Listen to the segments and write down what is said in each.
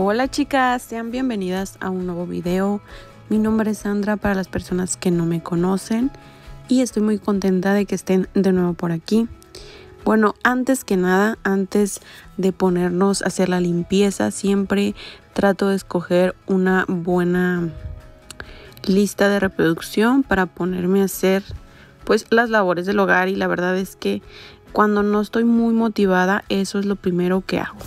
Hola chicas, sean bienvenidas a un nuevo video. Mi nombre es Sandra para las personas que no me conocen y estoy muy contenta de que estén de nuevo por aquí. Bueno, antes que nada, antes de ponernos a hacer la limpieza, siempre trato de escoger una buena lista de reproducción para ponerme a hacer pues las labores del hogar, y la verdad es que cuando no estoy muy motivada, eso es lo primero que hago.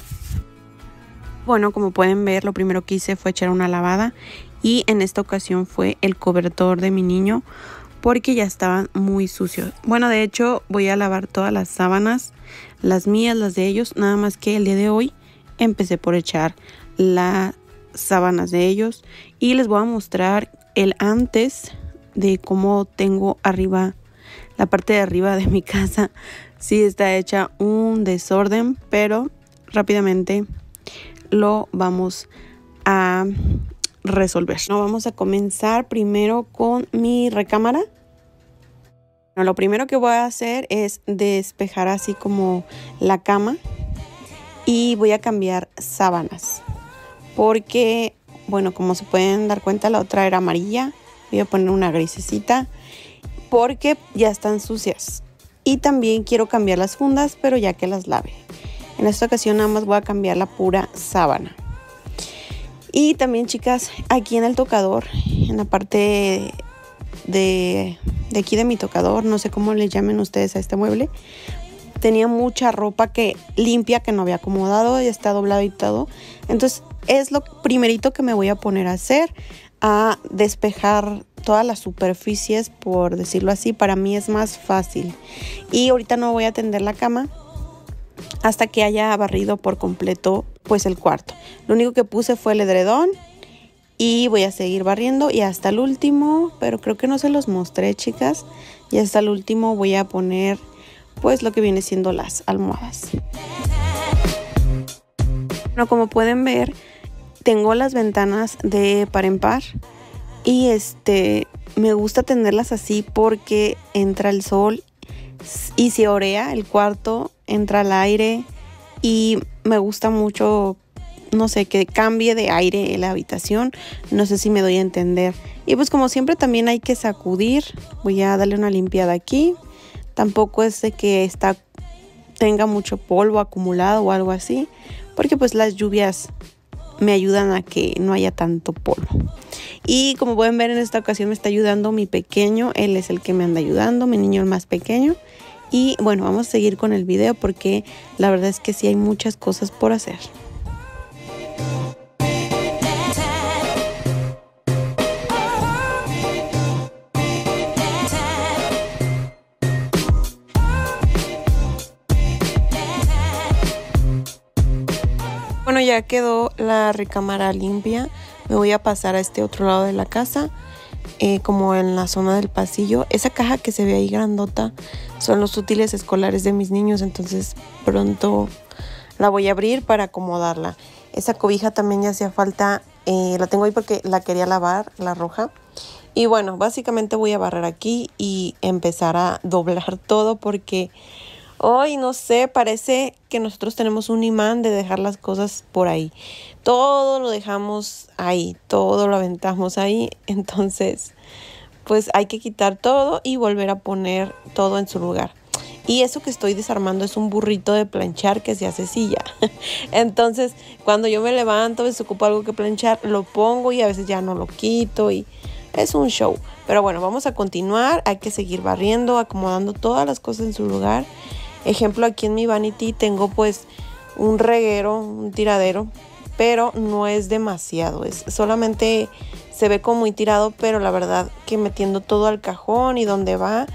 Bueno, como pueden ver, lo primero que hice fue echar una lavada, y en esta ocasión fue el cobertor de mi niño porque ya estaban muy sucios. Bueno, de hecho voy a lavar todas las sábanas, las mías, las de ellos, nada más que el día de hoy empecé por echar las sábanas de ellos, y les voy a mostrar el antes de cómo tengo arriba, la parte de arriba de mi casa. Sí está hecha un desorden, pero rápidamente lo vamos a resolver. No, vamos a comenzar primero con mi recámara. Bueno, lo primero que voy a hacer es despejar así como la cama, y voy a cambiar sábanas porque, bueno, como se pueden dar cuenta, la otra era amarilla. Voy a poner una grisecita porque ya están sucias, y también quiero cambiar las fundas, pero ya que las lave. En esta ocasión nada más voy a cambiar la pura sábana. Y también, chicas, aquí en el tocador, en la parte de aquí de mi tocador, no sé cómo le llamen ustedes a este mueble, tenía mucha ropa que limpia que no había acomodado, ya está doblado y todo. Entonces es lo primerito que me voy a poner a hacer, a despejar todas las superficies, por decirlo así. Para mí es más fácil, y ahorita no voy a tender la cama hasta que haya barrido por completo pues el cuarto. Lo único que puse fue el edredón, y voy a seguir barriendo, y hasta el último, pero creo que no se los mostré, chicas, y hasta el último voy a poner pues lo que viene siendo las almohadas. Bueno, como pueden ver, tengo las ventanas de par en par, y me gusta tenerlas así porque entra el sol y se orea el cuarto, entra el aire, y me gusta mucho, no sé, que cambie de aire la habitación. No sé si me doy a entender. Y pues como siempre también hay que sacudir. Voy a darle una limpiada aquí. Tampoco es de que tenga mucho polvo acumulado o algo así, porque pues las lluvias me ayudan a que no haya tanto polvo. Y como pueden ver, en esta ocasión me está ayudando mi pequeño. Él es el que me anda ayudando, mi niño el más pequeño. Y bueno, vamos a seguir con el video porque la verdad es que sí hay muchas cosas por hacer. Bueno, ya quedó la recámara limpia. Me voy a pasar a este otro lado de la casa, como en la zona del pasillo. Esa caja que se ve ahí grandota son los útiles escolares de mis niños, entonces pronto la voy a abrir para acomodarla. Esa cobija también ya hacía falta, la tengo ahí porque la quería lavar, la roja. Y bueno, básicamente voy a barrer aquí y empezar a doblar todo porque hoy, no sé, parece que nosotros tenemos un imán de dejar las cosas por ahí. Todo lo dejamos ahí, todo lo aventamos ahí. Entonces pues hay que quitar todo y volver a poner todo en su lugar. Y eso que estoy desarmando es un burrito de planchar que se hace silla. Entonces cuando yo me levanto, desocupo algo que planchar, lo pongo y a veces ya no lo quito, y es un show. Pero bueno, vamos a continuar. Hay que seguir barriendo, acomodando todas las cosas en su lugar. Ejemplo, aquí en mi vanity tengo pues un reguero, un tiradero, pero no es demasiado, es solamente se ve como muy tirado, pero la verdad que metiendo todo al cajón y donde va,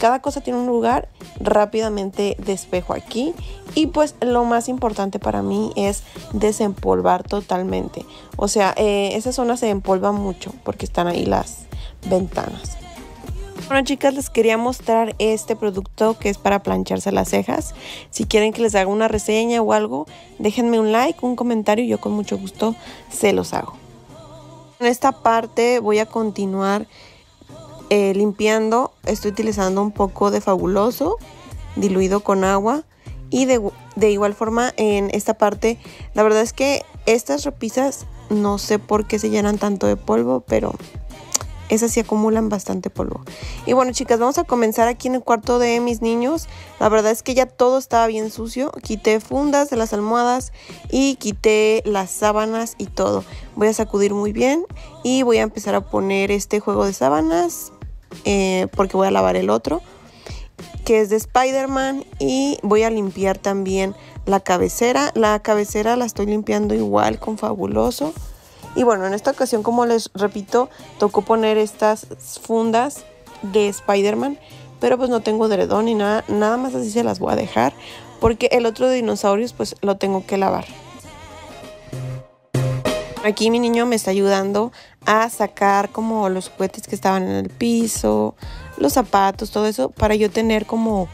cada cosa tiene un lugar. Rápidamente despejo aquí, y pues lo más importante para mí es desempolvar totalmente. O sea, esa zona se empolva mucho porque están ahí las ventanas. Bueno, chicas, les quería mostrar este producto que es para plancharse las cejas. Si quieren que les haga una reseña o algo, déjenme un like, un comentario, yo con mucho gusto se los hago. En esta parte voy a continuar limpiando. Estoy utilizando un poco de fabuloso diluido con agua, Y de igual forma en esta parte, la verdad es que estas repisas no sé por qué se llenan tanto de polvo, pero esas sí acumulan bastante polvo. Y bueno, chicas, vamos a comenzar aquí en el cuarto de mis niños. La verdad es que ya todo estaba bien sucio. Quité fundas de las almohadas y quité las sábanas y todo. Voy a sacudir muy bien y voy a empezar a poner este juego de sábanas porque voy a lavar el otro, que es de Spider-Man, y voy a limpiar también la cabecera. La cabecera la estoy limpiando igual con Fabuloso. Y bueno, en esta ocasión, como les repito, tocó poner estas fundas de Spider-Man, pero pues no tengo edredón ni nada, nada más así se las voy a dejar, porque el otro de dinosaurios pues lo tengo que lavar. Aquí mi niño me está ayudando a sacar como los juguetes que estaban en el piso, los zapatos, todo eso, para yo tener como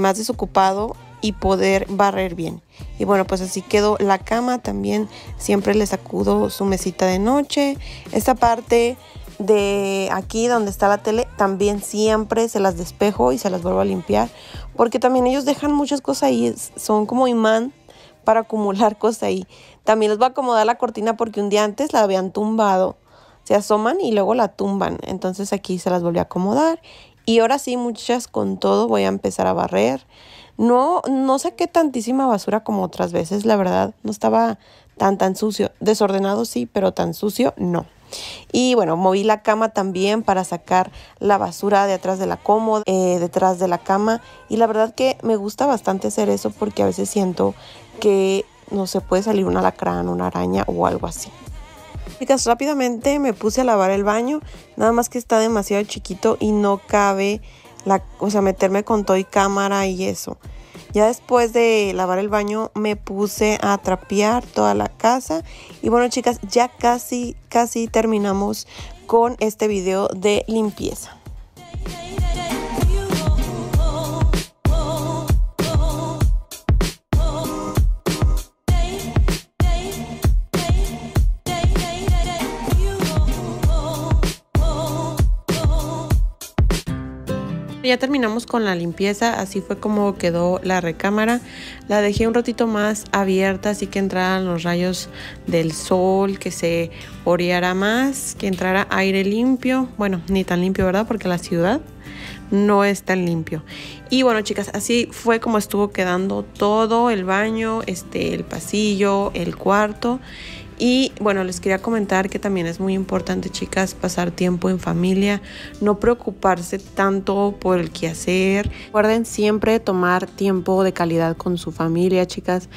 más desocupado y poder barrer bien. Y bueno, pues así quedó la cama. También siempre le sacudo su mesita de noche. Esta parte de aquí donde está la tele también siempre se las despejo y se las vuelvo a limpiar, porque también ellos dejan muchas cosas ahí, son como imán para acumular cosas ahí. También les voy a acomodar la cortina porque un día antes la habían tumbado. Se asoman y luego la tumban. Entonces aquí se las volví a acomodar. Y ahora sí, muchas, con todo voy a empezar a barrer. No saqué tantísima basura como otras veces, la verdad. No estaba tan sucio. Desordenado sí, pero tan sucio no. Y bueno, moví la cama también para sacar la basura de atrás de la cómoda, detrás de la cama. Y la verdad que me gusta bastante hacer eso porque a veces siento que no se puede salir un alacrán, una araña o algo así. Chicas, rápidamente me puse a lavar el baño, nada más que está demasiado chiquito y no cabe, meterme con todo y cámara y eso. Ya después de lavar el baño me puse a trapear toda la casa. Y bueno, chicas, ya casi terminamos con este video de limpieza. Ya terminamos con la limpieza, así fue como quedó la recámara. La dejé un ratito más abierta, así que entraran los rayos del sol, que se oreara más, que entrara aire limpio. Bueno, ni tan limpio, ¿verdad? Porque la ciudad no es tan limpio. Y bueno, chicas, así fue como estuvo quedando todo el baño, el pasillo, el cuarto. Y bueno, les quería comentar que también es muy importante, chicas, pasar tiempo en familia, no preocuparse tanto por el quehacer. Recuerden siempre tomar tiempo de calidad con su familia, chicas.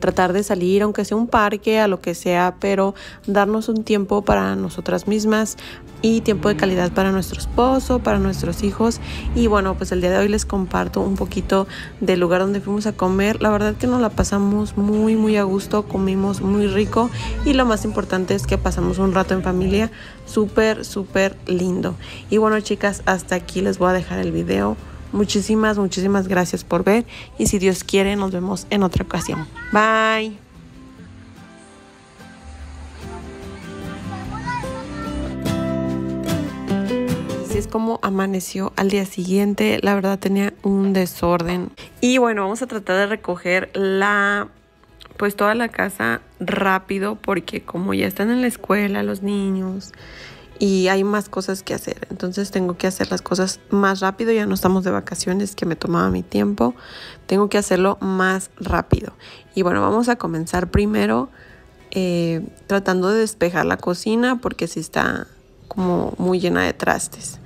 Tratar de salir, aunque sea un parque, a lo que sea, pero darnos un tiempo para nosotras mismas y tiempo de calidad para nuestro esposo, para nuestros hijos. Y bueno, pues el día de hoy les comparto un poquito del lugar donde fuimos a comer. La verdad que nos la pasamos muy a gusto, comimos muy rico. Y lo más importante es que pasamos un rato en familia súper lindo. Y bueno, chicas, hasta aquí les voy a dejar el video. Muchísimas gracias por ver. Y si Dios quiere, nos vemos en otra ocasión. Bye. Es como amaneció al día siguiente. La verdad tenía un desorden. Y bueno, vamos a tratar de recoger toda la casa rápido, porque como ya están en la escuela los niños y hay más cosas que hacer, entonces tengo que hacer las cosas más rápido. Ya no estamos de vacaciones, que me tomaba mi tiempo. Tengo que hacerlo más rápido. Y bueno, vamos a comenzar primero tratando de despejar la cocina, porque sí está como muy llena de trastes.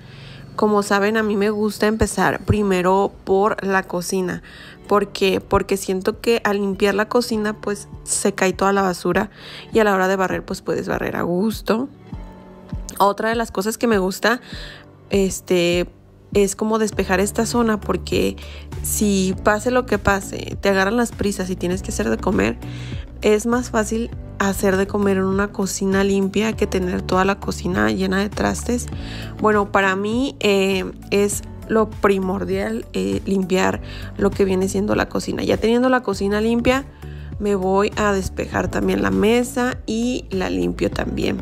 Como saben, a mí me gusta empezar primero por la cocina. ¿Por qué? Porque siento que al limpiar la cocina pues se cae toda la basura, y a la hora de barrer pues puedes barrer a gusto. Otra de las cosas que me gusta es como despejar esta zona, porque si pase lo que pase, te agarran las prisas y tienes que hacer de comer, es más fácil hacer de comer en una cocina limpia que tener toda la cocina llena de trastes. Bueno, para mí es lo primordial limpiar lo que viene siendo la cocina. Ya teniendo la cocina limpia, me voy a despejar también la mesa y la limpio también.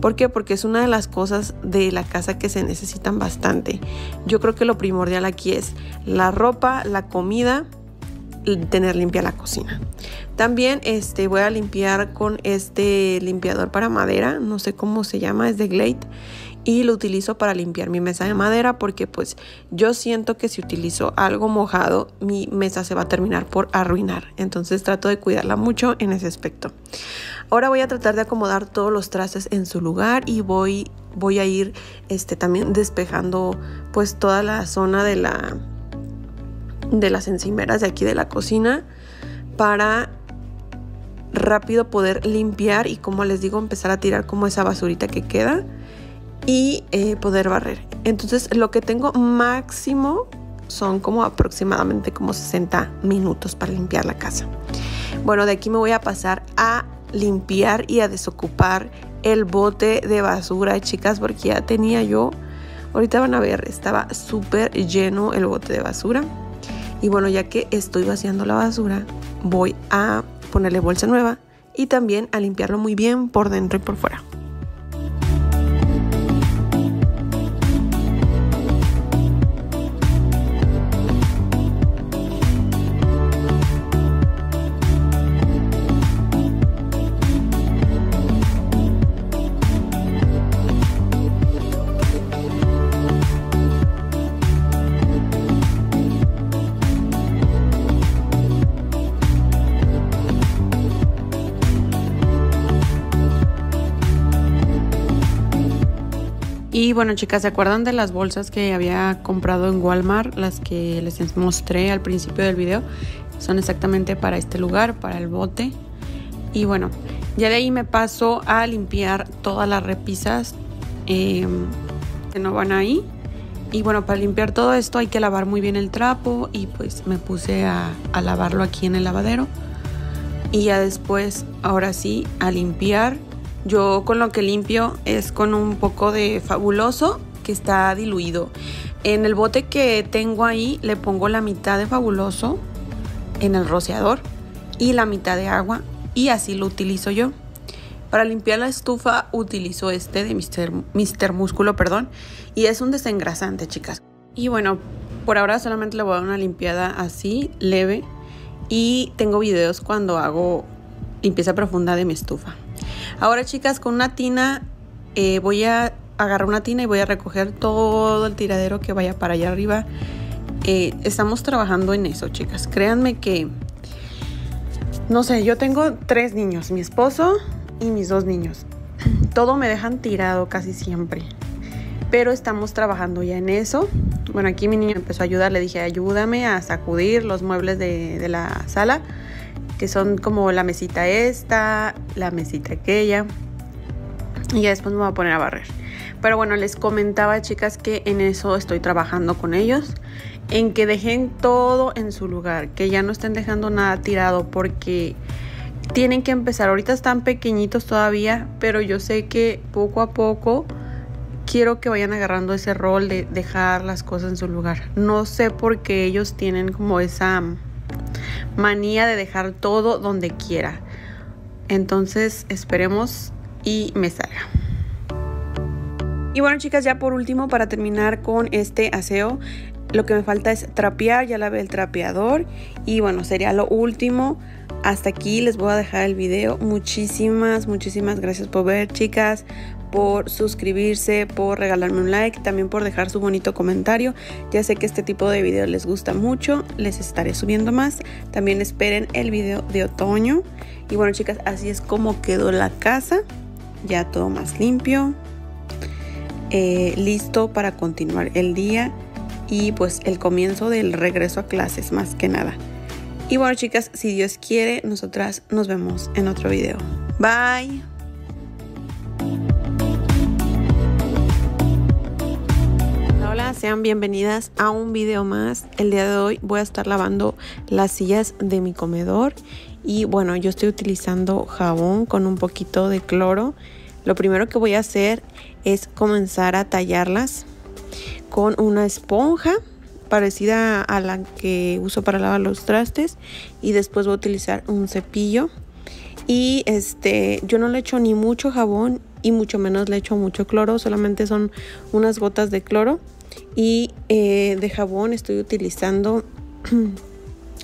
¿Por qué? Porque es una de las cosas de la casa que se necesitan bastante. Yo creo que lo primordial aquí es la ropa, la comida tener limpia la cocina. También voy a limpiar con este limpiador para madera, no sé cómo se llama, es de Glade, y lo utilizo para limpiar mi mesa de madera porque pues yo siento que si utilizo algo mojado mi mesa se va a terminar por arruinar, entonces trato de cuidarla mucho en ese aspecto. Ahora voy a tratar de acomodar todos los trastes en su lugar y voy a ir también despejando pues toda la zona de las encimeras de aquí de la cocina para rápido poder limpiar y, como les digo, empezar a tirar como esa basurita que queda y poder barrer. Entonces lo que tengo máximo son como aproximadamente como 60 minutos para limpiar la casa. Bueno, de aquí me voy a pasar a limpiar y a desocupar el bote de basura, chicas, porque ya tenía yo, ahorita van a ver, estaba súper lleno el bote de basura. Y bueno, ya que estoy vaciando la basura, voy a ponerle bolsa nueva y también a limpiarlo muy bien por dentro y por fuera. Y bueno, chicas, ¿se acuerdan de las bolsas que había comprado en Walmart? Las que les mostré al principio del video. Son exactamente para este lugar, para el bote. Y bueno, ya de ahí me paso a limpiar todas las repisas que no van ahí. Y bueno, para limpiar todo esto hay que lavar muy bien el trapo. Y pues me puse a lavarlo aquí en el lavadero. Y ya después, ahora sí, a limpiar. Yo con lo que limpio es con un poco de Fabuloso que está diluido. En el bote que tengo ahí le pongo la mitad de Fabuloso en el rociador y la mitad de agua, y así lo utilizo yo. Para limpiar la estufa utilizo este de Mr. Músculo, perdón, y es un desengrasante, chicas. Y bueno, por ahora solamente le voy a dar una limpiada así, leve, y tengo videos cuando hago limpieza profunda de mi estufa. Ahora, chicas, con una tina voy a agarrar una tina y voy a recoger todo el tiradero que vaya para allá arriba. Estamos trabajando en eso, chicas. Créanme que, no sé, yo tengo 3 niños, mi esposo y mis 2 niños. Todo me dejan tirado casi siempre, pero estamos trabajando ya en eso. Bueno, aquí mi niño empezó a ayudar, le dije ayúdame a sacudir los muebles de la sala, que son como la mesita esta, la mesita aquella, y ya después me voy a poner a barrer. Pero bueno, les comentaba, chicas, que en eso estoy trabajando con ellos, en que dejen todo en su lugar, que ya no estén dejando nada tirado, porque tienen que empezar. Ahorita están pequeñitos todavía, pero yo sé que poco a poco quiero que vayan agarrando ese rol de dejar las cosas en su lugar. No sé por qué ellos tienen como esa manía de dejar todo donde quiera. Entonces esperemos y me salga. Y bueno, chicas, ya por último, para terminar con este aseo, lo que me falta es trapear. Ya lavé el trapeador y bueno, sería lo último. Hasta aquí les voy a dejar el video. Muchísimas gracias por ver, chicas, por suscribirse, por regalarme un like, también por dejar su bonito comentario. Ya sé que este tipo de video les gusta mucho, les estaré subiendo más. También esperen el video de otoño. Y bueno, chicas, así es como quedó la casa, ya todo más limpio, listo para continuar el día y pues el comienzo del regreso a clases, más que nada. Y bueno, chicas, si Dios quiere, nosotras nos vemos en otro video. Bye. Hola, sean bienvenidas a un video más. El día de hoy voy a estar lavando las sillas de mi comedor. Y bueno, yo estoy utilizando jabón con un poquito de cloro. Lo primero que voy a hacer es comenzar a tallarlas con una esponja parecida a la que uso para lavar los trastes, y después voy a utilizar un cepillo. Y yo no le echo ni mucho jabón y mucho menos le echo mucho cloro, solamente son unas gotas de cloro. Y de jabón estoy utilizando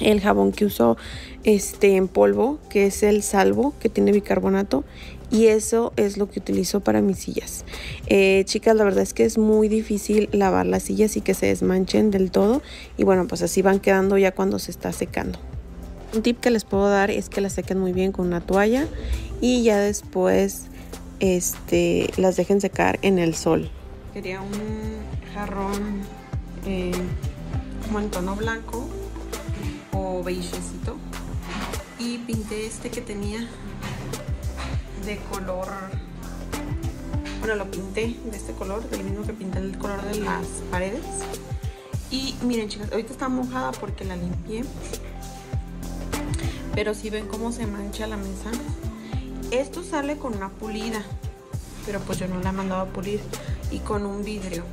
el jabón que uso en polvo, que es el Salvo, que tiene bicarbonato, y eso es lo que utilizo para mis sillas. Chicas, la verdad es que es muy difícil lavar las sillas y que se desmanchen del todo, y bueno, pues así van quedando ya cuando se está secando. Un tip que les puedo dar es que las sequen muy bien con una toalla y ya después las dejen secar en el sol. Quería un jarrón como en tono blanco o beigecito, y pinté que tenía de color, bueno, lo pinté de este color, del mismo que pinté el color de las paredes. Y miren, chicas, ahorita está mojada porque la limpié, pero si ven cómo se mancha la mesa. Esto sale con una pulida, pero pues yo no la he mandado a pulir, y con un vidrio.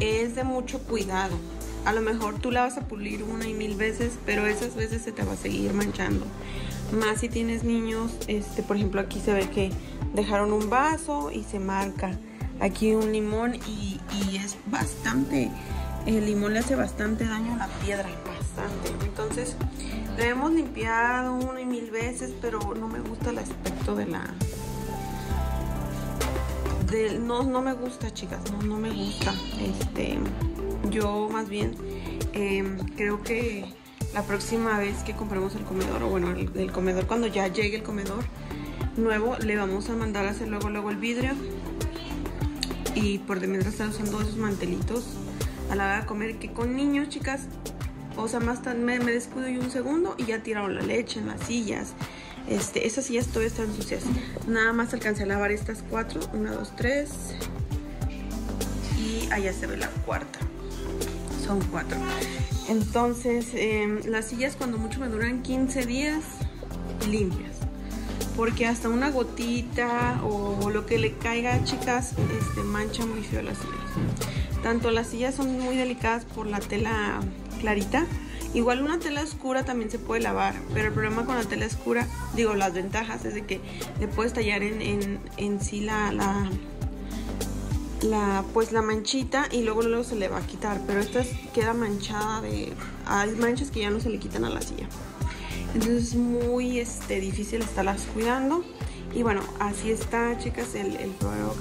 Es de mucho cuidado. A lo mejor tú la vas a pulir una y mil veces, pero esas veces se te va a seguir manchando. Más si tienes niños, por ejemplo, aquí se ve que dejaron un vaso y se marca. Aquí un limón y es bastante, el limón le hace bastante daño a la piedra, bastante. Entonces, la hemos limpiado una y mil veces, pero no me gusta el aspecto de la... No me gusta, chicas, no me gusta. Yo más bien creo que la próxima vez que compremos el comedor, o bueno, el comedor, cuando ya llegue el comedor nuevo, le vamos a mandar a hacer luego el vidrio, y por de mientras estar usando esos mantelitos a la hora de comer, que con niños, chicas, o sea, más tarde me descuido yo un segundo y ya tiraron la leche en las sillas. Esas sillas todavía están sucias. Nada más alcancé a lavar estas 4, 1, 2, 3, y allá se ve la cuarta. Son 4. Entonces, las sillas cuando mucho me duran 15 días limpias, porque hasta una gotita o lo que le caiga, chicas, mancha muy feo las sillas. Tanto las sillas son muy delicadas por la tela clarita. Igual una tela oscura también se puede lavar, pero el problema con la tela oscura, digo, las ventajas es de que le puedes tallar en sí la manchita, y luego se le va a quitar, pero esta queda manchada de... hay manchas que ya no se le quitan a la silla, entonces es muy difícil estarlas cuidando. Y bueno, así está, chicas, el florero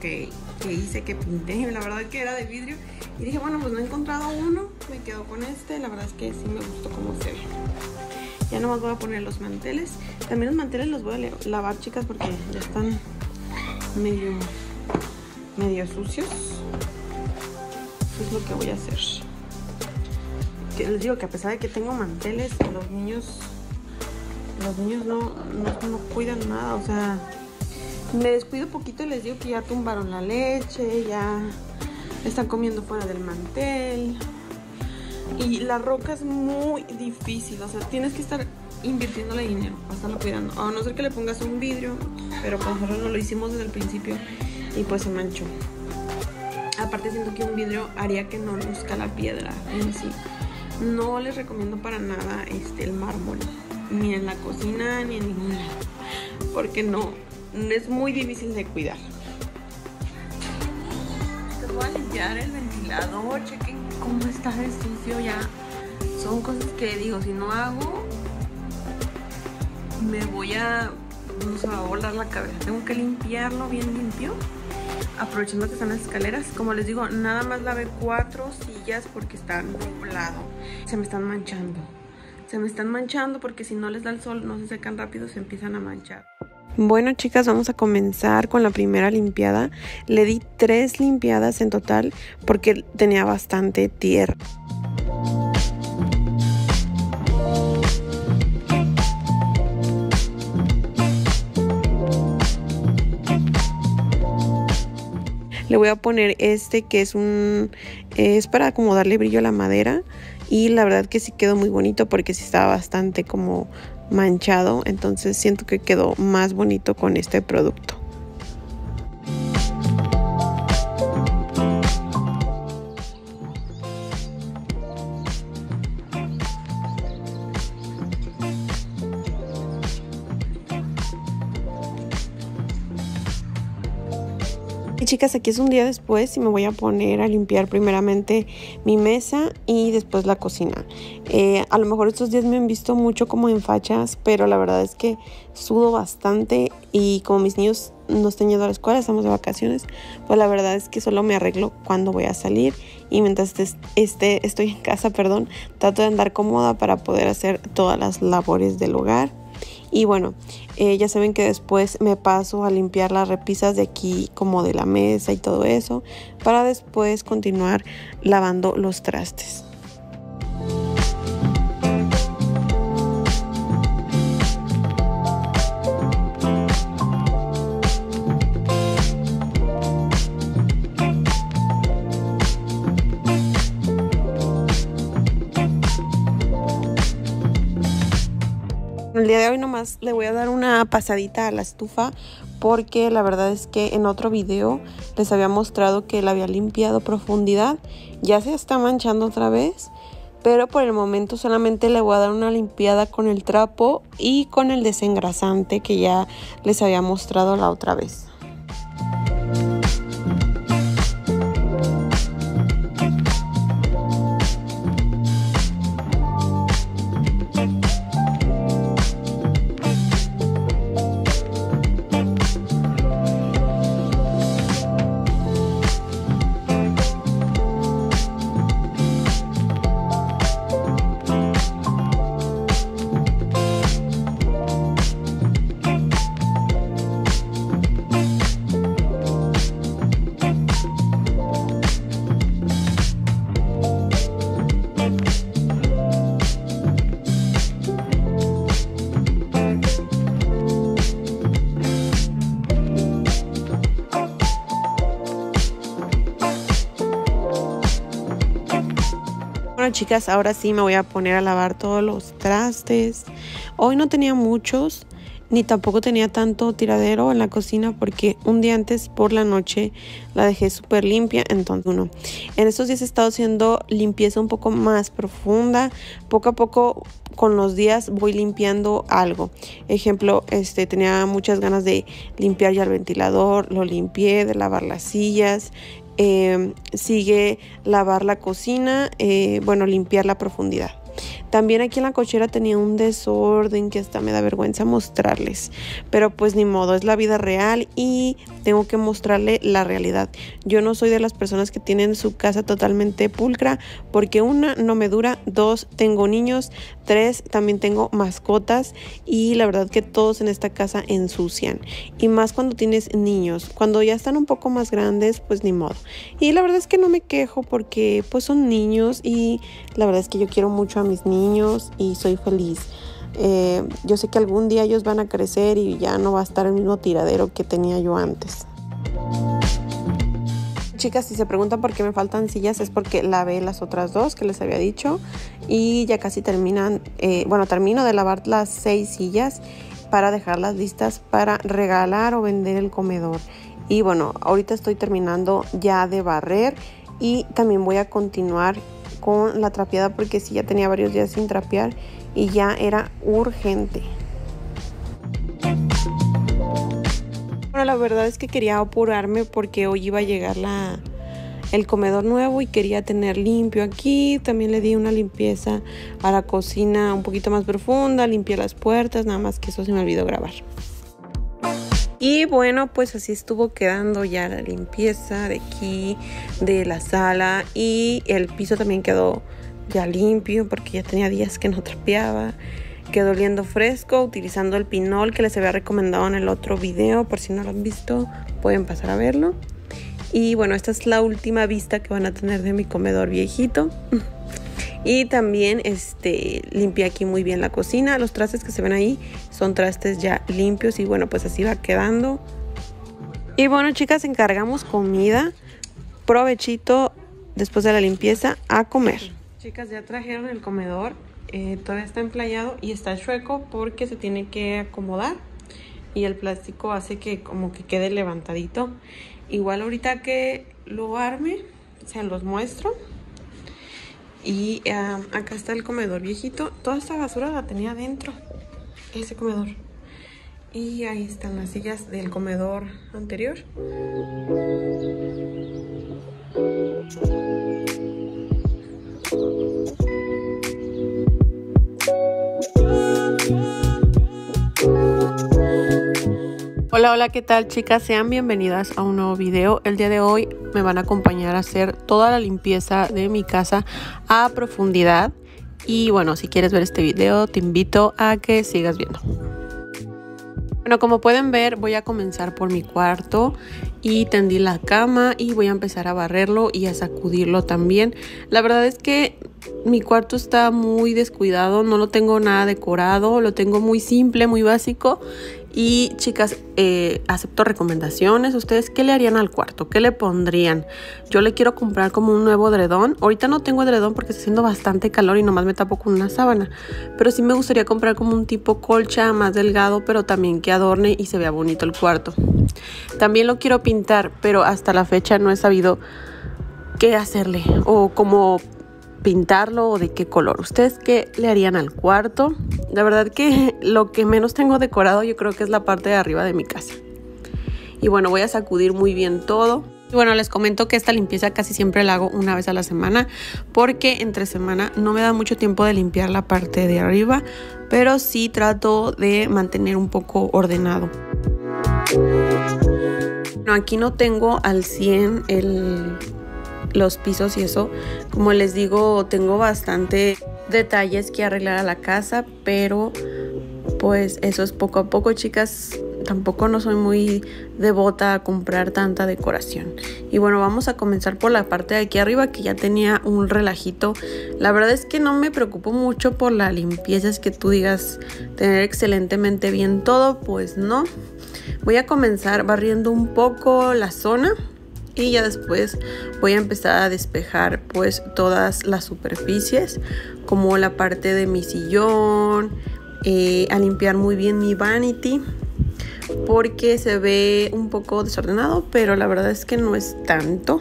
que hice, que pinté. La verdad que era de vidrio y dije, bueno, pues no he encontrado uno, me quedo con este. La verdad es que sí me gustó cómo se ve. Ya nomás voy a poner los manteles. También los manteles los voy a lavar, chicas, porque ya están medio sucios. Eso es lo que voy a hacer. Que les digo que a pesar de que tengo manteles, los niños no cuidan nada. O sea, me descuido poquito y les digo que ya tumbaron la leche, ya están comiendo fuera del mantel. Y la roca es muy difícil, o sea, tienes que estar invirtiéndole dinero para estarlo cuidando, a no ser que le pongas un vidrio, pero pues nosotros no lo hicimos desde el principio y pues se manchó. Aparte siento que un vidrio haría que no luzca la piedra en sí. No les recomiendo para nada el mármol, ni en la cocina, ni en ningún lado, porque no, es muy difícil de cuidar. Les voy a limpiar el ventilador, chequen cómo está de sucio ya. Son cosas que digo, si no hago, me voy a... no se va a volar la cabeza. Tengo que limpiarlo bien limpio, aprovechando que están las escaleras. Como les digo, nada más lavé 4 sillas porque están nublado. Se me están manchando. Se me están manchando porque si no les da el sol no se secan rápido, se empiezan a manchar. Bueno, chicas, vamos a comenzar con la primera limpiada. Le di 3 limpiadas en total porque tenía bastante tierra. Le voy a poner que es un... es para como darle brillo a la madera. Y la verdad que sí quedó muy bonito porque sí estaba bastante como manchado. Entonces siento que quedó más bonito con este producto. que chicas, aquí es un día después y me voy a poner a limpiar primeramente mi mesa y después la cocina. A lo mejor estos días me han visto mucho como en fachas, pero la verdad es que sudo bastante y como mis niños no están yendo a la escuela, estamos de vacaciones, pues la verdad es que solo me arreglo cuando voy a salir, y mientras estoy en casa, trato de andar cómoda para poder hacer todas las labores del hogar. Y bueno, ya saben que después me paso a limpiar las repisas de aquí, como de la mesa y todo eso, para después continuar lavando los trastes. El día de hoy nomás le voy a dar una pasadita a la estufa, porque la verdad es que en otro video les había mostrado que la había limpiado a profundidad. Ya se está manchando otra vez, pero por el momento solamente le voy a dar una limpiada con el trapo y con el desengrasante que ya les había mostrado la otra vez. Bueno, chicas, ahora sí me voy a poner a lavar todos los trastes. Hoy no tenía muchos, ni tampoco tenía tanto tiradero en la cocina, porque un día antes por la noche la dejé súper limpia. Entonces en estos días he estado haciendo limpieza un poco más profunda. Poco a poco con los días voy limpiando algo. Ejemplo, tenía muchas ganas de limpiar ya el ventilador, lo limpié, de lavar las sillas. Sigue lavar la cocina, bueno, limpiar la profundidad. También aquí en la cochera tenía un desorden que hasta me da vergüenza mostrarles, pero pues ni modo, es la vida real y tengo que mostrarle la realidad. Yo no soy de las personas que tienen su casa totalmente pulcra, porque una, no me dura; dos, tengo niños; tres, también tengo mascotas, y la verdad que todos en esta casa ensucian, y más cuando tienes niños. Cuando ya están un poco más grandes, pues ni modo, y la verdad es que no me quejo, porque pues son niños y la verdad es que yo quiero mucho a mis niños y soy feliz. Yo sé que algún día ellos van a crecer y ya no va a estar el mismo tiradero que tenía yo antes. Chicas, si se preguntan por qué me faltan sillas, es porque lavé las otras dos que les había dicho, y ya casi terminan, termino de lavar las 6 sillas para dejarlas listas para regalar o vender el comedor. Y bueno, ahorita estoy terminando ya de barrer, y también voy a continuar con la trapeada, porque sí, ya tenía varios días sin trapear y ya era urgente. Bueno, la verdad es que quería apurarme porque hoy iba a llegar el comedor nuevo y quería tener limpio aquí. También le di una limpieza a la cocina un poquito más profunda, limpié las puertas, nada más que eso se me olvidó grabar. Y bueno, pues así estuvo quedando ya la limpieza de aquí, de la sala, y el piso también quedó ya limpio porque ya tenía días que no trapeaba. Quedó oliendo fresco, utilizando el pinol que les había recomendado en el otro video. Por si no lo han visto, pueden pasar a verlo. Y bueno, esta es la última vista que van a tener de mi comedor viejito. Y también limpié aquí muy bien la cocina. Los trastes que se ven ahí son trastes ya limpios, y bueno, pues así va quedando. Y bueno, chicas, encargamos comida. Provechito después de la limpieza a comer. Chicas, ya trajeron el comedor. Todavía está emplayado y está chueco porque se tiene que acomodar, y el plástico hace que como que quede levantadito. Igual ahorita que lo arme se los muestro. Y acá está el comedor viejito. Toda esta basura la tenía dentro ese comedor, Y ahí están las sillas del comedor anterior. Hola, hola, ¿qué tal, chicas? Sean bienvenidas a un nuevo video. El día de hoy me van a acompañar a hacer toda la limpieza de mi casa a profundidad. Y bueno, si quieres ver este video, te invito a que sigas viendo. Bueno, como pueden ver, voy a comenzar por mi cuarto y tendí la cama y voy a empezar a barrerlo y a sacudirlo también. La verdad es que mi cuarto está muy descuidado, no lo tengo nada decorado, lo tengo muy simple, muy básico. Y chicas, acepto recomendaciones. ¿Ustedes qué le harían al cuarto? ¿Qué le pondrían? Yo le quiero comprar como un nuevo edredón. Ahorita no tengo edredón porque está haciendo bastante calor y nomás me tapo con una sábana. Pero sí me gustaría comprar como un tipo colcha más delgado, pero también que adorne y se vea bonito el cuarto. También lo quiero pintar, pero hasta la fecha no he sabido qué hacerle o cómo pintarlo o de qué color. ¿Ustedes qué le harían al cuarto? La verdad que lo que menos tengo decorado yo creo que es la parte de arriba de mi casa. Y bueno, voy a sacudir muy bien todo. Y bueno, les comento que esta limpieza casi siempre la hago una vez a la semana, porque entre semana no me da mucho tiempo de limpiar la parte de arriba, pero sí trato de mantener un poco ordenado. Bueno, aquí no tengo al 100 los pisos y eso, como les digo, tengo bastante detalles que arreglar a la casa, pero pues eso es poco a poco, chicas. Tampoco no soy muy devota a comprar tanta decoración. Y bueno, vamos a comenzar por la parte de aquí arriba, que ya tenía un relajito. La verdad es que no me preocupo mucho por la limpieza, es que tú digas tener excelentemente bien todo, pues no. Voy a comenzar barriendo un poco la zona y ya después voy a empezar a despejar pues todas las superficies, como la parte de mi sillón, a limpiar muy bien mi vanity, porque se ve un poco desordenado, pero la verdad es que no es tanto.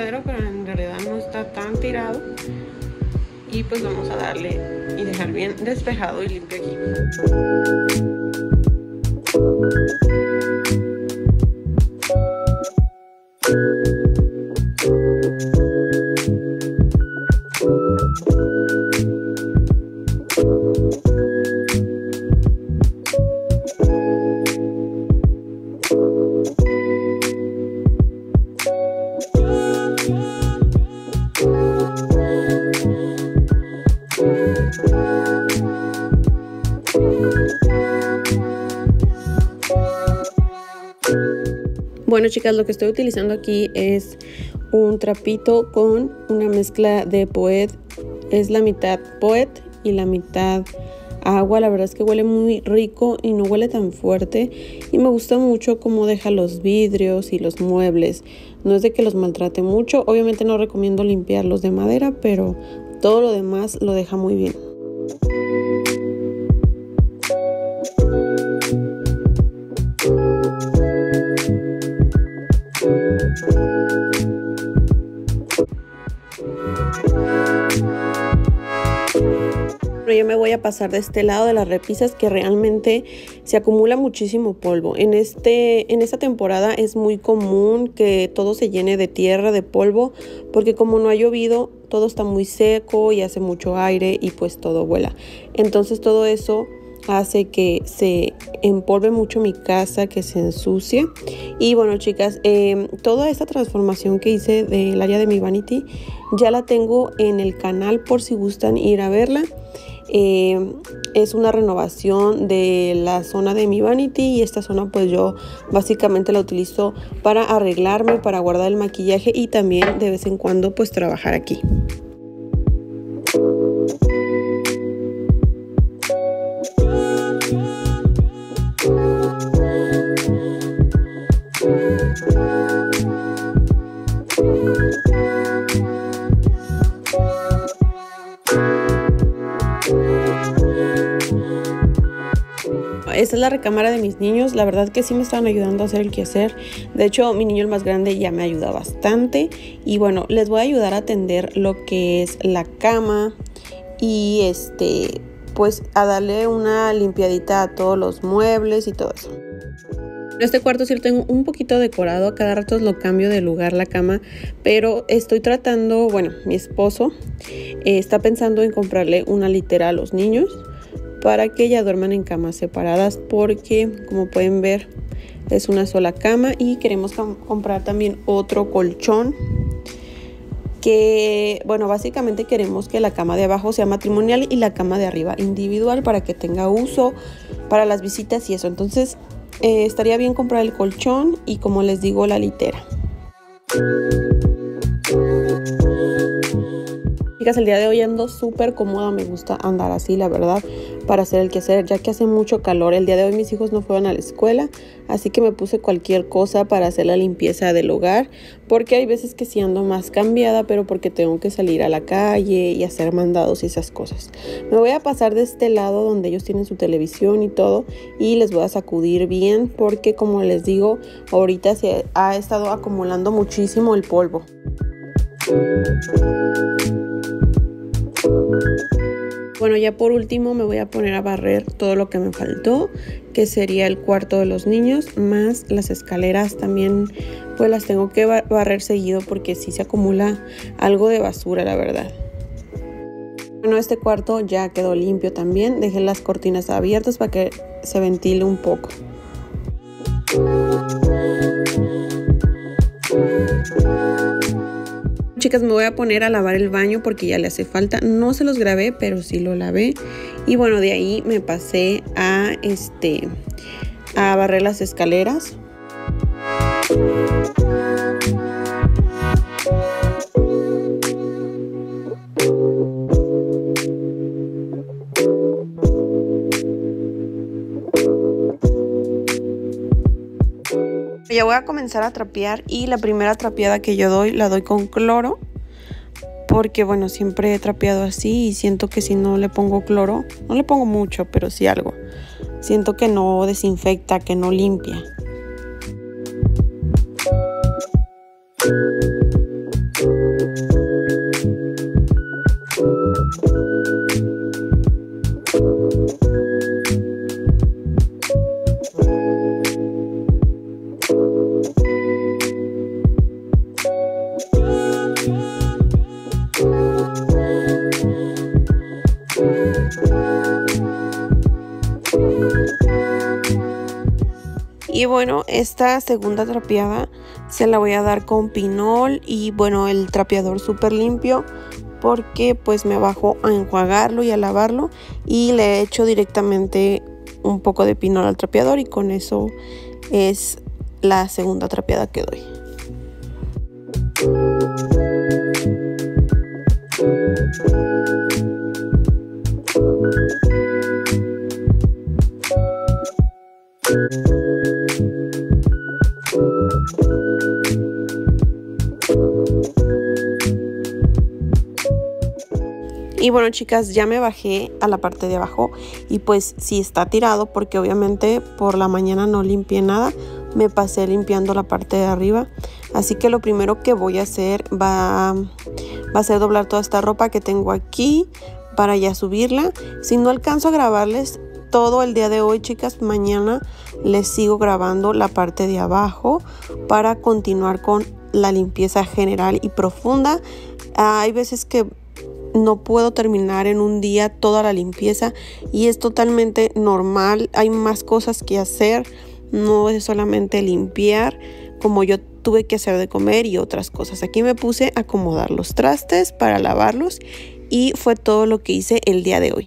Pero en realidad no está tan tirado, y pues vamos a darle y dejar bien despejado y limpio aquí. Bueno, chicas, lo que estoy utilizando aquí es un trapito con una mezcla de Poet. Es la mitad Poet y la mitad agua. La verdad es que huele muy rico y no huele tan fuerte. Y me gusta mucho cómo deja los vidrios y los muebles. No es de que los maltrate mucho. Obviamente no recomiendo limpiarlos de madera, pero todo lo demás lo deja muy bien. Yo me voy a pasar de este lado de las repisas, que realmente se acumula muchísimo polvo. En esta temporada es muy común que todo se llene de tierra, de polvo, porque como no ha llovido, todo está muy seco y hace mucho aire y pues todo vuela. Entonces todo eso hace que se empolve mucho mi casa, que se ensucie. Y bueno, chicas, toda esta transformación que hice del área de mi vanity ya la tengo en el canal por si gustan ir a verla. Es una renovación de la zona de mi vanity, y esta zona pues yo básicamente la utilizo para arreglarme, para guardar el maquillaje y también de vez en cuando pues trabajar aquí. esta es la recámara de mis niños. La verdad que sí me estaban ayudando a hacer el quehacer. De hecho, mi niño el más grande ya me ayuda bastante. Y bueno, les voy a ayudar a tender lo que es la cama y pues a darle una limpiadita a todos los muebles y todo eso. Este cuarto sí lo tengo un poquito decorado, a cada rato lo cambio de lugar la cama, pero estoy tratando, bueno, mi esposo está pensando en comprarle una litera a los niños para que ya duerman en camas separadas, porque como pueden ver es una sola cama, y queremos comprar también otro colchón. Que bueno, básicamente queremos que la cama de abajo sea matrimonial y la cama de arriba individual, para que tenga uso para las visitas y eso. Entonces estaría bien comprar el colchón y, como les digo, la litera. Chicas, el día de hoy ando súper cómoda, me gusta andar así, la verdad, para hacer el quehacer, ya que hace mucho calor. El día de hoy mis hijos no fueron a la escuela, así que me puse cualquier cosa para hacer la limpieza del hogar, porque hay veces que sí ando más cambiada, pero porque tengo que salir a la calle y hacer mandados y esas cosas. Me voy a pasar de este lado donde ellos tienen su televisión y todo, y les voy a sacudir bien, porque como les digo, ahorita se ha estado acumulando muchísimo el polvo. Bueno, ya por último me voy a poner a barrer todo lo que me faltó, que sería el cuarto de los niños, más las escaleras también, pues las tengo que barrer seguido porque sí se acumula algo de basura, la verdad. Bueno, este cuarto ya quedó limpio también, dejé las cortinas abiertas para que se ventile un poco. Chicas, me voy a poner a lavar el baño porque ya le hace falta. No se los grabé, pero sí lo lavé. Y bueno, de ahí me pasé a barrer las escaleras. Ya voy a comenzar a trapear, y la primera trapeada que yo doy la doy con cloro, porque bueno, siempre he trapeado así y siento que si no le pongo cloro, no le pongo mucho, pero sí algo, siento que no desinfecta, que no limpia. Y bueno, esta segunda trapeada se la voy a dar con pinol, y bueno, el trapeador súper limpio, porque pues me bajo a enjuagarlo y a lavarlo, y le echo directamente un poco de pinol al trapeador, y con eso es la segunda trapeada que doy. Y bueno, chicas, ya me bajé a la parte de abajo, y pues sí está tirado porque obviamente por la mañana no limpié nada, me pasé limpiando la parte de arriba, así que lo primero que voy a hacer va a ser doblar toda esta ropa que tengo aquí para ya subirla. Si no alcanzo a grabarles todo el día de hoy, chicas, mañana les sigo grabando la parte de abajo para continuar con la limpieza general y profunda. Hay veces que no puedo terminar en un día toda la limpieza, y es totalmente normal, hay más cosas que hacer, no es solamente limpiar, como yo tuve que hacer de comer y otras cosas. Aquí me puse a acomodar los trastes para lavarlos, y fue todo lo que hice el día de hoy.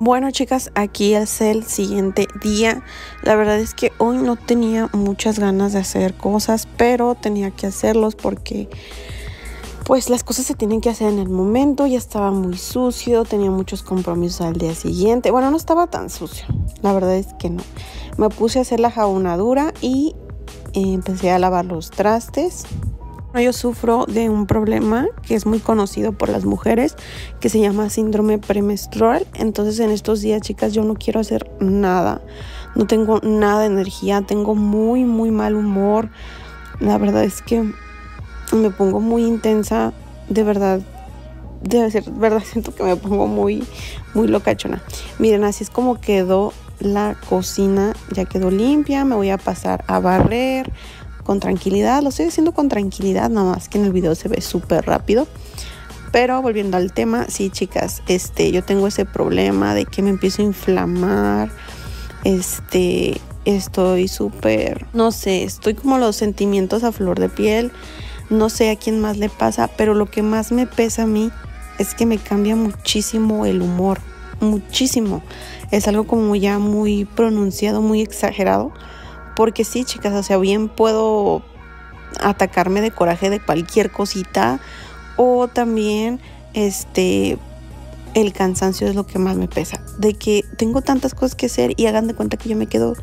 Bueno, chicas, aquí es el siguiente día. La verdad es que hoy no tenía muchas ganas de hacer cosas, pero tenía que hacerlos porque pues las cosas se tienen que hacer en el momento. Ya estaba muy sucio, tenía muchos compromisos al día siguiente. Bueno, no estaba tan sucio, la verdad es que no. Me puse a hacer la jabonadura y empecé a lavar los trastes. Yo sufro de un problema que es muy conocido por las mujeres, que se llama síndrome premenstrual. Entonces en estos días, chicas, yo no quiero hacer nada, no tengo nada de energía, tengo muy mal humor. La verdad es que me pongo muy intensa, de verdad. Debe ser verdad, siento que me pongo muy locachona. Miren, así es como quedó la cocina. Ya quedó limpia, me voy a pasar a barrer con tranquilidad. Lo estoy haciendo con tranquilidad, nada más que en el video se ve súper rápido. Pero volviendo al tema, sí, chicas, yo tengo ese problema de que me empiezo a inflamar. Estoy súper, no sé, estoy como los sentimientos a flor de piel. No sé a quién más le pasa, pero lo que más me pesa a mí es que me cambia muchísimo el humor, muchísimo. Es algo como ya muy pronunciado, muy exagerado, porque sí, chicas, o sea, bien puedo atacarme de coraje de cualquier cosita, o también el cansancio es lo que más me pesa, de que tengo tantas cosas que hacer y hagan de cuenta que yo me quedo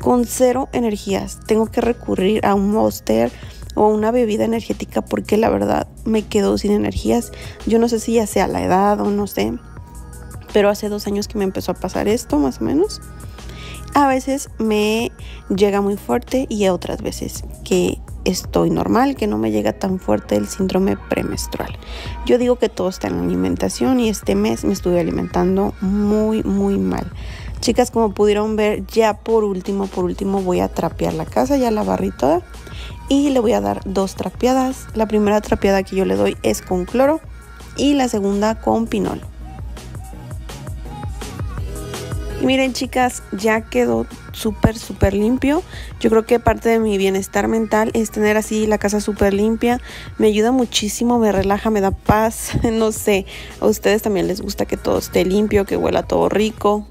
con cero energías. Tengo que recurrir a un Monster o una bebida energética porque la verdad me quedo sin energías. Yo no sé si ya sea la edad o no sé, pero hace 2 años que me empezó a pasar esto, más o menos. A veces me llega muy fuerte y otras veces que estoy normal, que no me llega tan fuerte el síndrome premenstrual. Yo digo que todo está en la alimentación y este mes me estuve alimentando muy mal. Chicas, como pudieron ver, ya por último voy a trapear la casa, ya la barrí toda. Y le voy a dar 2 trapeadas. La primera trapeada que yo le doy es con cloro y la segunda con pinol. Y miren, chicas, ya quedó súper limpio. Yo creo que parte de mi bienestar mental es tener así la casa súper limpia. Me ayuda muchísimo, me relaja, me da paz. No sé, a ustedes también les gusta que todo esté limpio, que huela todo rico.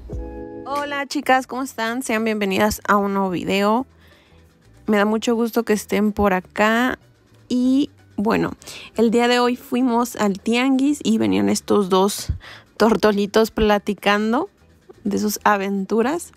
Hola, chicas, ¿cómo están? Sean bienvenidas a un nuevo video. Me da mucho gusto que estén por acá. Y bueno, el día de hoy fuimos al tianguis y venían estos 2 tortolitos platicando de sus aventuras.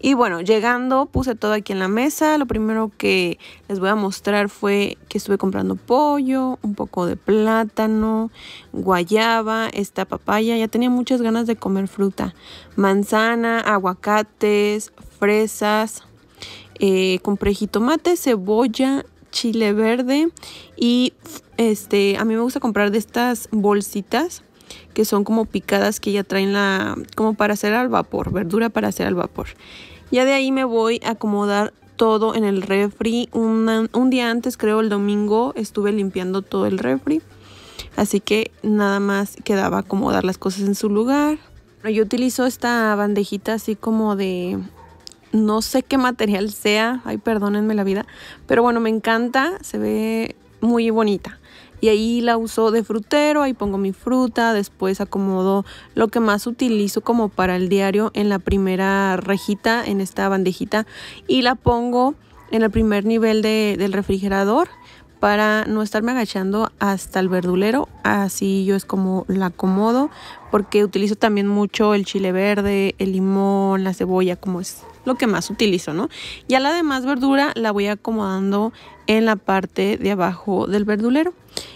Y bueno, llegando puse todo aquí en la mesa. Lo primero que les voy a mostrar fue que estuve comprando pollo, un poco de plátano, guayaba, esta papaya. Ya tenía muchas ganas de comer fruta. Manzana, aguacates, fresas. Compré jitomate, cebolla, chile verde y a mí me gusta comprar de estas bolsitas que son como picadas, que ya traen la como para hacer al vapor, verdura para hacer al vapor. Ya de ahí me voy a acomodar todo en el refri. Un día antes, creo el domingo, estuve limpiando todo el refri, así que nada más quedaba acomodar las cosas en su lugar. Yo utilizo esta bandejita así como de... no sé qué material sea, ay, perdónenme la vida, pero bueno, me encanta, se ve muy bonita. Y ahí la uso de frutero, ahí pongo mi fruta, después acomodo lo que más utilizo como para el diario en la primera rejita, en esta bandejita, y la pongo en el primer nivel del refrigerador para no estarme agachando hasta el verdulero. Así yo es como la acomodo, porque utilizo también mucho el chile verde, el limón, la cebolla, como es lo que más utilizo, ¿no? Ya la demás verdura la voy acomodando en la parte de abajo del verdulero.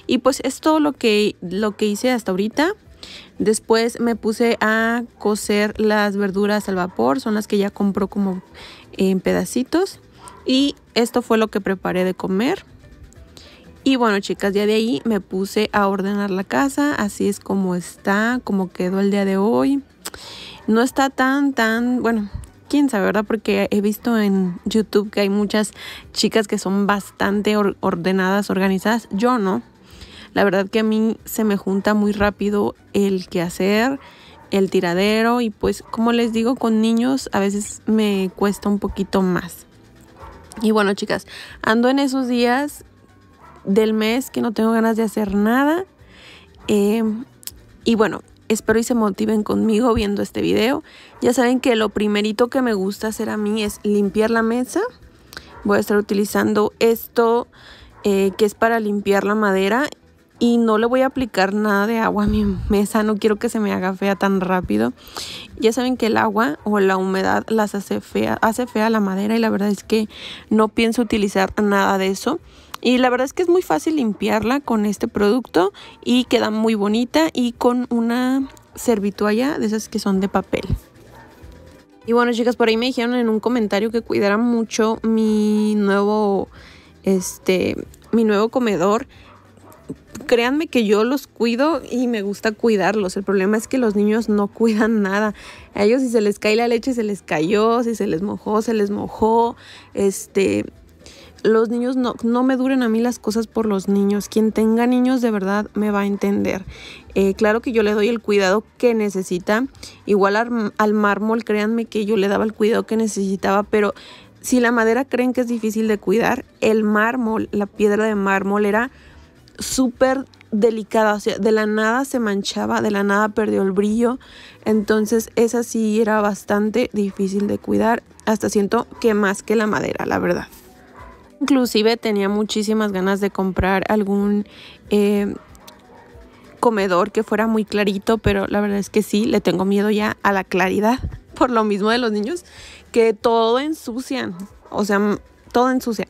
Y pues es todo lo que hice hasta ahorita. Después me puse a cocer las verduras al vapor, son las que ya compro como en pedacitos. Y esto fue lo que preparé de comer. Y bueno, chicas, ya de ahí me puse a ordenar la casa. Así es como está, como quedó el día de hoy. No está tan, bueno, quién sabe, ¿verdad? Porque he visto en YouTube que hay muchas chicas que son bastante ordenadas, organizadas. Yo no. La verdad que a mí se me junta muy rápido el quehacer, el tiradero. Y pues, como les digo, con niños a veces me cuesta un poquito más. Y bueno, chicas, ando en esos días del mes que no tengo ganas de hacer nada, y bueno, espero y se motiven conmigo viendo este video. Ya saben que lo primerito que me gusta hacer a mí es limpiar la mesa. Voy a estar utilizando esto que es para limpiar la madera, y no le voy a aplicar nada de agua a mi mesa, no quiero que se me haga fea tan rápido. Ya saben que el agua o la humedad las hace fea la madera, y la verdad es que no pienso utilizar nada de eso. Y la verdad es que es muy fácil limpiarla con este producto y queda muy bonita, y con una servitualla de esas que son de papel. Y bueno, chicas, por ahí me dijeron en un comentario que cuidara mucho mi nuevo comedor. Créanme que yo los cuido y me gusta cuidarlos. El problema es que los niños no cuidan nada. A ellos, si se les cae la leche, se les cayó. Si se les mojó, se les mojó. Los niños no me duran a mí las cosas por los niños. Quien tenga niños de verdad me va a entender. Claro que yo le doy el cuidado que necesita. Igual al mármol, créanme que yo le daba el cuidado que necesitaba, pero si la madera creen que es difícil de cuidar, el mármol, la piedra de mármol era súper delicada, o sea, de la nada se manchaba, de la nada perdió el brillo. Entonces esa sí era bastante difícil de cuidar, hasta siento que más que la madera, la verdad. Inclusive tenía muchísimas ganas de comprar algún comedor que fuera muy clarito, pero la verdad es que sí, le tengo miedo ya a la claridad, por lo mismo de los niños, que todo ensucian, o sea, todo ensucia.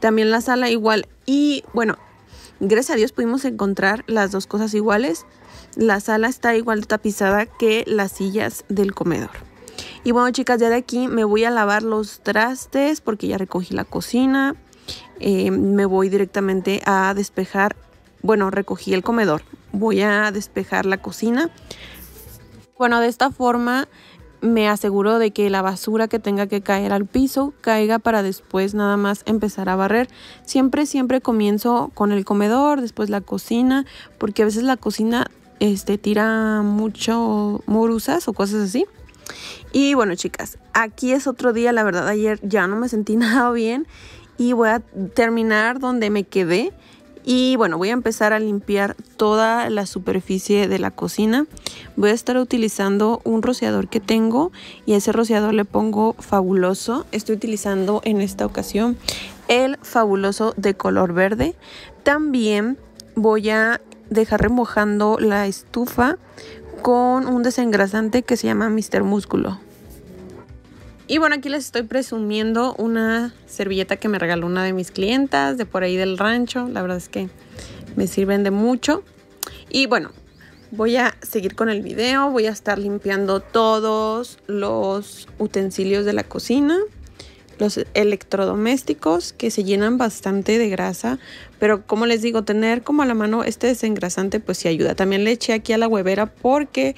También la sala igual, y bueno, gracias a Dios pudimos encontrar las dos cosas iguales. La sala está igual tapizada que las sillas del comedor. Y bueno, chicas, ya de aquí me voy a lavar los trastes porque ya recogí la cocina. Me voy directamente a despejar. Bueno, recogí el comedor. Voy a despejar la cocina. Bueno, de esta forma me aseguro de que la basura que tenga que caer al piso caiga, para después nada más empezar a barrer. Siempre comienzo con el comedor, después la cocina, porque a veces la cocina tira mucho morusas o cosas así. Y bueno, chicas, aquí es otro día. La verdad, ayer ya no me sentí nada bien y voy a terminar donde me quedé. Y bueno, voy a empezar a limpiar toda la superficie de la cocina. Voy a estar utilizando un rociador que tengo, y a ese rociador le pongo Fabuloso. Estoy utilizando en esta ocasión el Fabuloso de color verde. También voy a dejar remojando la estufa con un desengrasante que se llama Mr. Músculo. Y bueno, aquí les estoy presumiendo una servilleta que me regaló una de mis clientas de por ahí del rancho. La verdad es que me sirven de mucho. Y bueno, voy a seguir con el video. Voy a estar limpiando todos los utensilios de la cocina, los electrodomésticos que se llenan bastante de grasa. Pero como les digo, tener como a la mano este desengrasante pues sí ayuda. También le eché aquí a la huevera porque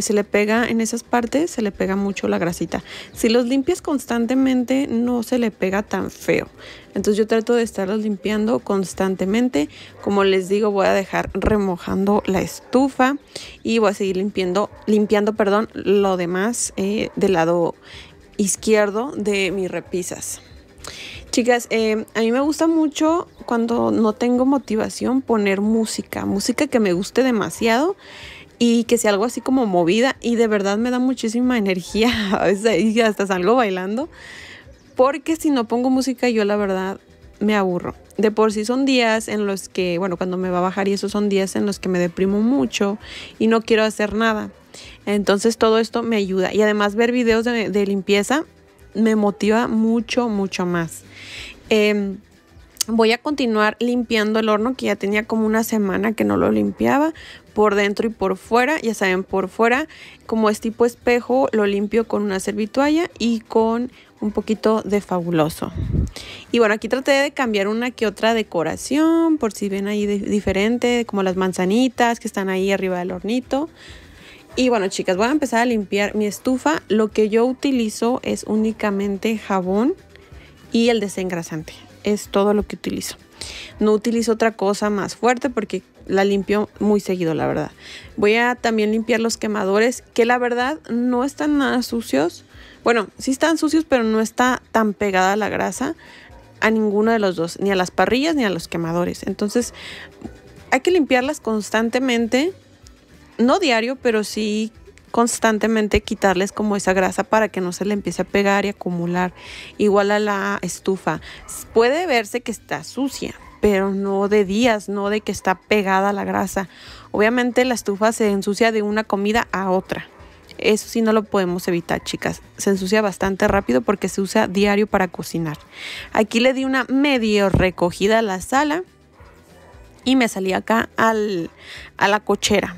se le pega en esas partes, se le pega mucho la grasita. Si los limpias constantemente no se le pega tan feo. Entonces yo trato de estarlos limpiando constantemente. Como les digo, voy a dejar remojando la estufa y voy a seguir limpiando, lo demás del lado izquierdo de mis repisas. Chicas, a mí me gusta mucho, cuando no tengo motivación, poner música que me guste demasiado y que sea algo así como movida, y de verdad me da muchísima energía. A veces hasta salgo bailando, porque si no pongo música yo la verdad me aburro. De por sí son días en los que, bueno, cuando me va a bajar y eso, son días en los que me deprimo mucho y no quiero hacer nada. Entonces todo esto me ayuda, y además ver videos de limpieza me motiva mucho más. Voy a continuar limpiando el horno, que ya tenía como una semana que no lo limpiaba, por dentro y por fuera. Ya saben, por fuera, como es tipo espejo, lo limpio con una servitualla y con un poquito de Fabuloso. Y bueno, aquí traté de cambiar una que otra decoración, por si ven ahí diferente, como las manzanitas que están ahí arriba del hornito. Y bueno, chicas, voy a empezar a limpiar mi estufa. Lo que yo utilizo es únicamente jabón y el desengrasante. Es todo lo que utilizo. No utilizo otra cosa más fuerte porque la limpio muy seguido, la verdad. Voy a también limpiar los quemadores, que la verdad no están nada sucios. Bueno, sí están sucios, pero no está tan pegada la grasa a ninguno de los dos, ni a las parrillas ni a los quemadores. Entonces hay que limpiarlas constantemente, no diario, pero sí constantemente quitarles como esa grasa para que no se le empiece a pegar y acumular. Igual a la estufa, puede verse que está sucia, pero no de días, no de que está pegada la grasa. Obviamente la estufa se ensucia de una comida a otra, Eso sí no lo podemos evitar, chicas. Se ensucia bastante rápido porque se usa diario para cocinar. Aquí le di una medio recogida a la sala y me salí acá a la cochera.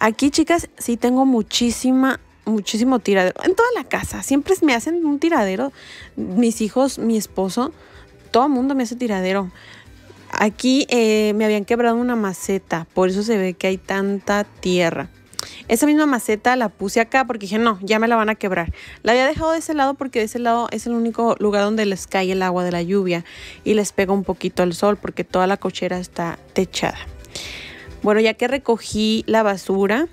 Aquí, chicas, sí tengo muchísimo tiradero. En toda la casa siempre me hacen un tiradero. Mis hijos, mi esposo, todo el mundo me hace tiradero. Aquí me habían quebrado una maceta, por eso se ve que hay tanta tierra. Esa misma maceta la puse acá porque dije, no, ya me la van a quebrar. La había dejado de ese lado porque de ese lado es el único lugar donde les cae el agua de la lluvia y les pega un poquito el sol porque toda la cochera está techada. Bueno, ya que recogí la basura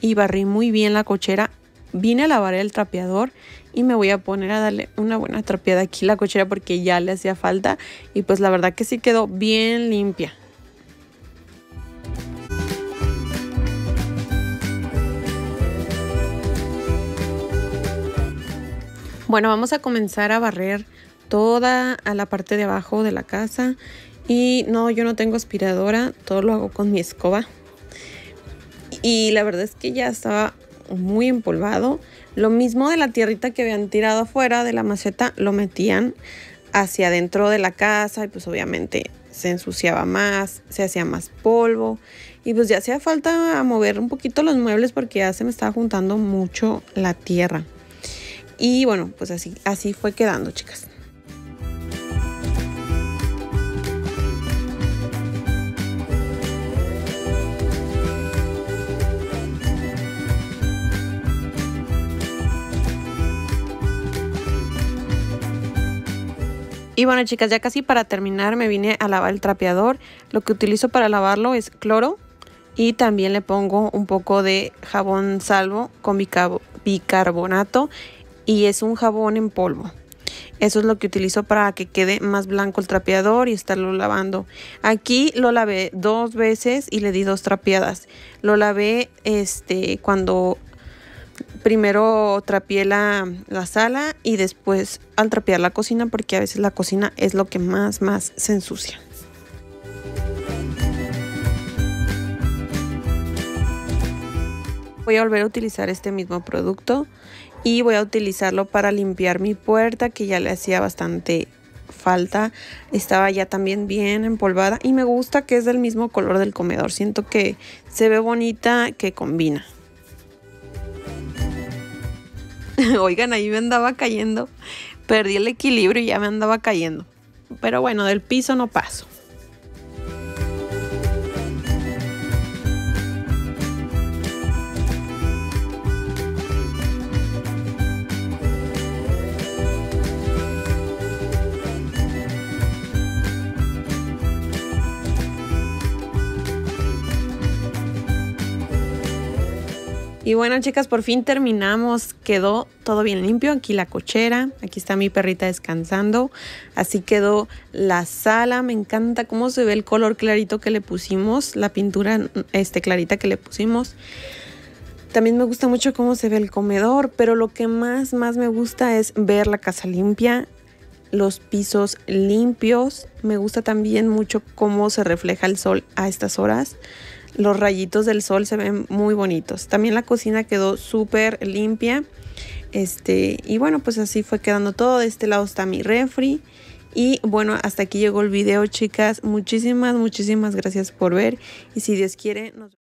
y barrí muy bien la cochera, vine a lavar el trapeador y me voy a poner a darle una buena trapeada aquí la cochera porque ya le hacía falta y pues la verdad que sí quedó bien limpia. Bueno, vamos a comenzar a barrer toda la parte de abajo de la casa. Y no, yo no tengo aspiradora, todo lo hago con mi escoba. Y la verdad es que ya estaba muy empolvado. Lo mismo de la tierrita que habían tirado afuera de la maceta, lo metían hacia adentro de la casa y pues obviamente se ensuciaba más, se hacía más polvo y pues ya hacía falta mover un poquito los muebles porque ya se me estaba juntando mucho la tierra. Y bueno, pues así fue quedando, chicas. Y bueno, chicas, ya casi para terminar me vine a lavar el trapeador. Lo que utilizo para lavarlo es cloro y también le pongo un poco de jabón salvo con bicarbonato. Y es un jabón en polvo. Eso es lo que utilizo para que quede más blanco el trapeador y estarlo lavando. Aquí lo lavé 2 veces y le di 2 trapeadas. Lo lavé cuando primero trapeé la sala y después al trapear la cocina, porque a veces la cocina es lo que más se ensucia. Voy a volver a utilizar este mismo producto. Y voy a utilizarlo para limpiar mi puerta que ya le hacía bastante falta. Estaba ya también bien empolvada y me gusta que es del mismo color del comedor. Siento que se ve bonita, que combina. Oigan, ahí me andaba cayendo. Perdí el equilibrio y ya me andaba cayendo. Pero bueno, del piso no paso. Y bueno, chicas, por fin terminamos. Quedó todo bien limpio. Aquí la cochera. Aquí está mi perrita descansando. Así quedó la sala. Me encanta cómo se ve el color clarito que le pusimos. La pintura clarita que le pusimos. También me gusta mucho cómo se ve el comedor. Pero lo que más me gusta es ver la casa limpia. Los pisos limpios. Me gusta también mucho cómo se refleja el sol a estas horas. Los rayitos del sol se ven muy bonitos. También la cocina quedó súper limpia. Y bueno, pues así fue quedando todo. De este lado está mi refri. Y bueno, hasta aquí llegó el video, chicas. Muchísimas gracias por ver. Y si Dios quiere, nos vemos.